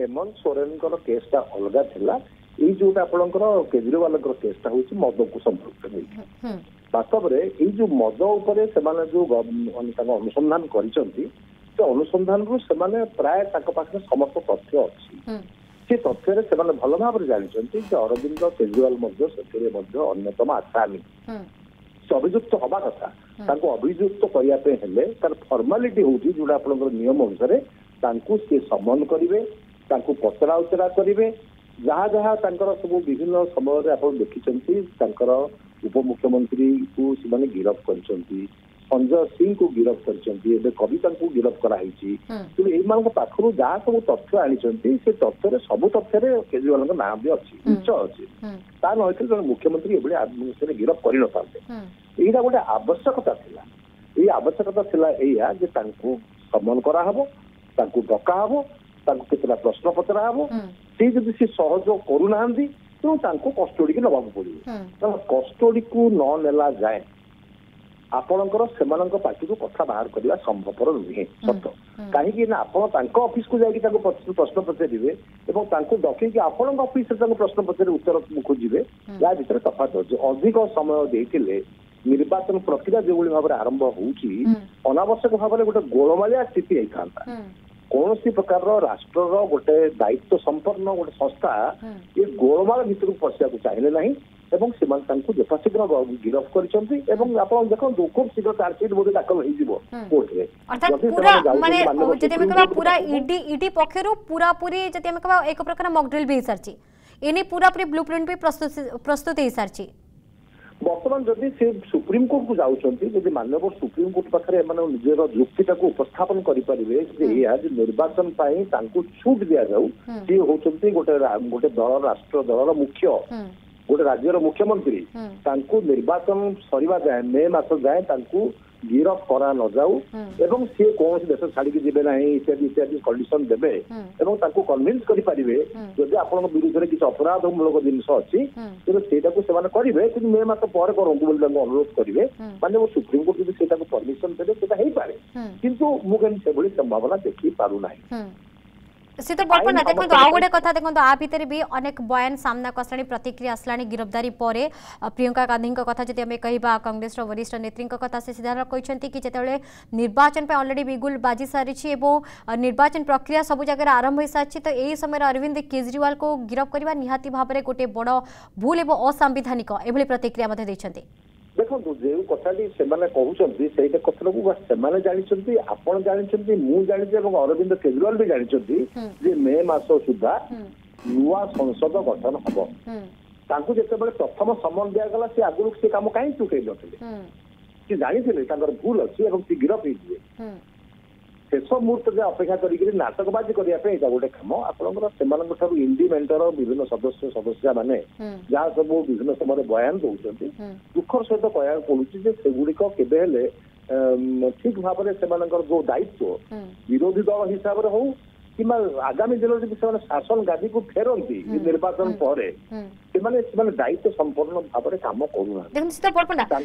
हेमंत सोरेन केसटा अलग था, ये जो आपंकर केजरीवाल केसटा हूँ मद को संपृक्त नहीं बास्तव में ये जो मद उपर से जो अनुसंधान करसंधान से प्राय पाखे समस्त तथ्य अच्छी से तथ्य से भल भाव जानते कि अरविंद केजरीवाल से अन्यतम आसामी अभियुक्त हवा कथा अभियुक्त करने तार फर्मालीटी हूँ जो आप नियम अनुसार से सम्मान करेंगे पचरा उचरा करेंगे जहाँ जहाँ सब विभिन्न समय आप देखी उपमुख्यमंत्री को गिरफ कर संजय सिंह को गिरफ कर कविता को गिरफ कराई तेनाली ये पाखु जहाँ सब तथ्य आनी से तथ्य सब तथ्य केजरीवाल नाँ भी अच्छी उच्च अच्छी ता न जो मुख्यमंत्री एभली गिरफ कर नाते यहाँ गोटे आवश्यकता था ये आवश्यकता था या सम्मान कराहब डकाहब कतरा प्रश्न पचरा हम सी जब सी सहयोग करूना तेनाली कस्टडी की नवाक पड़ो कस्टडी को ननेला जाए आपणकर से पार्टी को कथा बाहर करवा संभवपर नुहे सत कहीं आफिस् प्रश्न पचारे डकई अफिस प्रश्न पचारे उत्तर खोजे या भितर तफात अच्छे अधिक समय देते निर्वाचन प्रक्रिया जो भाव आरंभ होनावश्यक भाव में गोटे गोलमाया स्थिति होता कौन सी प्रकार राष्ट्र गोटे दायित्व संपन्न गोटे संस्था ये गोलमाल भितर पशिया चाहिए ना यथाशीघ्र गिरफ कर खूब शीघ्र चार्जसीट बोर्ड दाखल हो पूरा मॉकड्रिल भी सारची एने पूरा पूरी ब्लूप्रिंट भी प्रस्तुत हो सारची बर्तमान जदि से सुप्रीम कोर्ट को जाऊँगी मानव सुप्रीम कोर्ट पाखे निजर युक्ति उपस्थापन करेंगे निर्वाचन छूट दि जाऊ सी हूँ गोटे दल राष्ट्र दल मुख्य गोटे राज्यर मुख्यमंत्री निर्वाचन सरिया जाए मे मस जाए गिरफ करा न जाऊ एवं सी कौन देश छाड़ी जीवे ना इत्यादि इत्यादि कंडीशन देवे कन्विंस करेंगे जब आप विरुद्ध किसी अपराधमूलक जिनस अच्छी तेनाली करेंगे कि मे मस पर करूँ अनुरोध करेंगे मानते सुप्रीम कोर्ट जब परमिशन देवे किंतु मुझे संभावना देखी पारना सी तो बड़ ना देखो आ गोटे कथा देखो आ भितर भी अनेक बयान सामना को आसला प्रतिक्रिया आसला गिरफ्तारी पर प्रियंका गांधी कथा जी आम कह कांग्रेस वरिष्ठ नेत्री कथा से सीधा कहते कि जिते निर्वाचन पर अलरेडी बिगुल बाजी सारी और निर्वाचन प्रक्रिया सब जगह आरंभ हो सारी तो यही समय अरविंद केजरीवाल को गिरफ करवा निहाती भाव में गोटे बड़ भूल और असंवैधानिक एभली प्रतिक्रिया देखो जो कथाटी से कहते से कथा को जानते आपण जानते मु जानी और अरविंद केजरीवाल भी जानते मे मस सुधा नुआ संसद गठन हम तांकु जितेबाला प्रथम समन दिगला से आगुरी से कम कहीं चुके सी जानी भूल अच्छी और सी गिरफ हो शेष मुहूर्त जो अपेक्षा कर नाटकबाजी करने गोटे कम आपंकर इंडी मेंटर विभिन्न सदस्य सदस्य मैंने जहाँ सब विभिन्न समय बयान दौरान दुखर सहित कह पड़े से गुड़िक ठीक भाव में जो दायित्व विरोधी दल हिसाब से हो कि आगामी दिन में जब शासन गादी को फेरती निर्वाचन पर दायित्व संपूर्ण भाव में कम करूना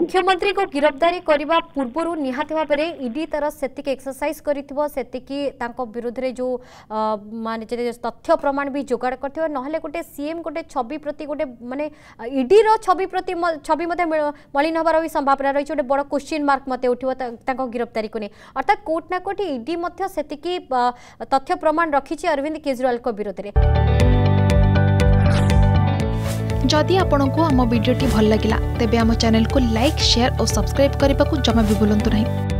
मुख्यमंत्री को गिरफ्तारी करने पूर्व निहाती भाव में ईडी तरह से एक्सरसाइज कर जो मान तथ्य प्रमाण भी जोगाड़ कर ना गोटे सीएम गोटे छवि प्रति गोटे मानने ईडी छवि प्रति छवि मलिन हबार भी संभावना रही है गोटे बड़ क्वेश्चन मार्क मत उठा गिरफ्तारी को नहीं अर्थात कौटना कौटी ईडी से तथ्य प्रमाण रखी अरविंद केजरीवाल को विरोध में। जदि आपण को आम वीडियो भल लगा तेब आम चैनल को लाइक शेयर और सब्सक्राइब करने को जमा भी भूलु नहीं।